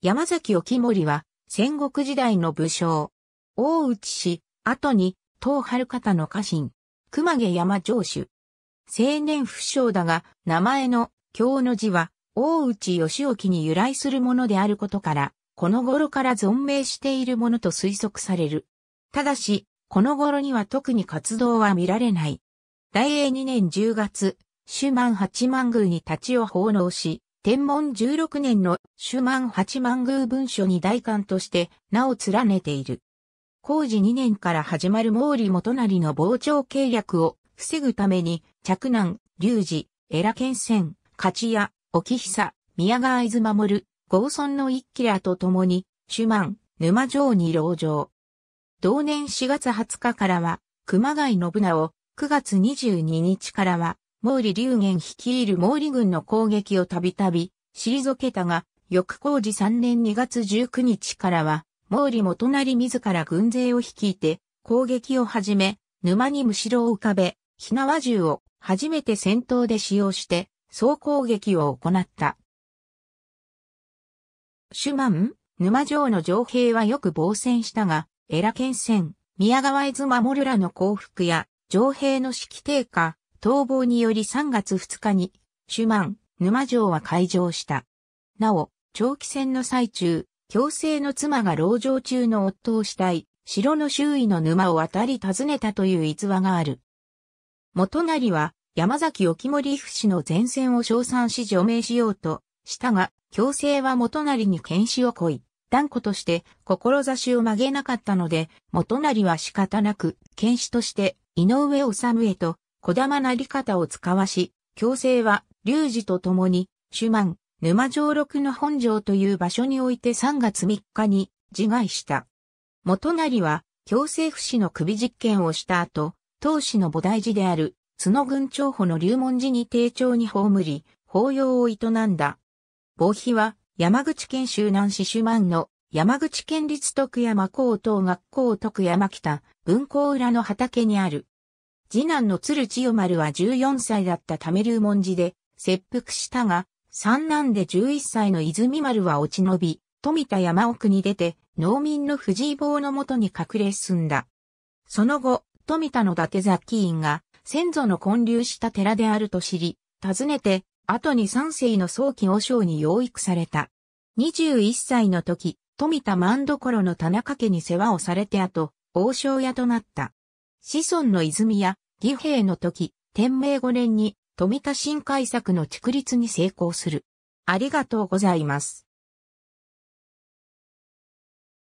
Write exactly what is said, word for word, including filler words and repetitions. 山崎興盛は戦国時代の武将。大内氏、後に、東春方の家臣。熊毛山城主。青年不詳だが、名前の興の字は、大内義興に由来するものであることから、この頃から存命しているものと推測される。ただし、この頃には特に活動は見られない。だいえいにねんじゅうがつ、朱満八幡宮に太刀を奉納し、天文じゅうろくねんの朱満八幡宮文書に代官として名を連ねている。弘治にねんから始まる毛利元就の傍聴契約を防ぐために、嫡男、隆二、恵良健宣、勝谷、興久、宮川伊豆守、郷尊の一騎らと共に、朱満、沼城に籠城。同年しがつはつかからは、熊谷信直、くがつにじゅうににちからは、毛利隆元率いる毛利軍の攻撃をたびたび、退けたが、翌弘治さんねんにがつじゅうくにちからは、毛利元就自ら軍勢を率いて、攻撃を始め、沼にむしろを浮かべ、火縄銃を初めて戦闘で使用して、総攻撃を行った。朱満、沼城の城兵はよく防戦したが、恵良健宣、宮川伊豆守らの降伏や、城兵の士気低下、逃亡によりさんがつふつかに、朱満、沼城は開城した。なお、長期戦の最中、強制の妻が籠城中の夫を慕い、城の周囲の沼を渡り訪ねたという逸話がある。元就は、山崎興盛府士の前線を称賛し除名しようと、したが、強制は元就に検死をこい、断固として、志を曲げなかったので、元就は仕方なく、検死として、井上治へと、小玉なり方を使わし、強制は、隆二と共に、朱満、沼城六の本城という場所においてさんがつみっかに、自害した。元就は、強制不死の首実験をした後、当主の菩提寺である、角郡長保の龍門寺に丁重に葬り、法要を営んだ。墓碑は、山口県周南市朱満の、山口県立徳山高等学校徳山北、分校裏の畑にある。次男の鶴千代丸はじゅうよんさいだったため龍門寺で切腹したが、三男でじゅういっさいの泉丸は落ち延び、富田山奥に出て農民の藤井坊のもとに隠れ住んだ。その後、富田の伊達座起院が先祖の建立した寺であると知り、訪ねて、後に三世の早期和尚に養育された。にじゅういっさいの時、富田万所の田中家に世話をされて後、王将屋となった。子孫の泉や義平の時、てんめいごねんに富田新改作の築立に成功する。ありがとうございます。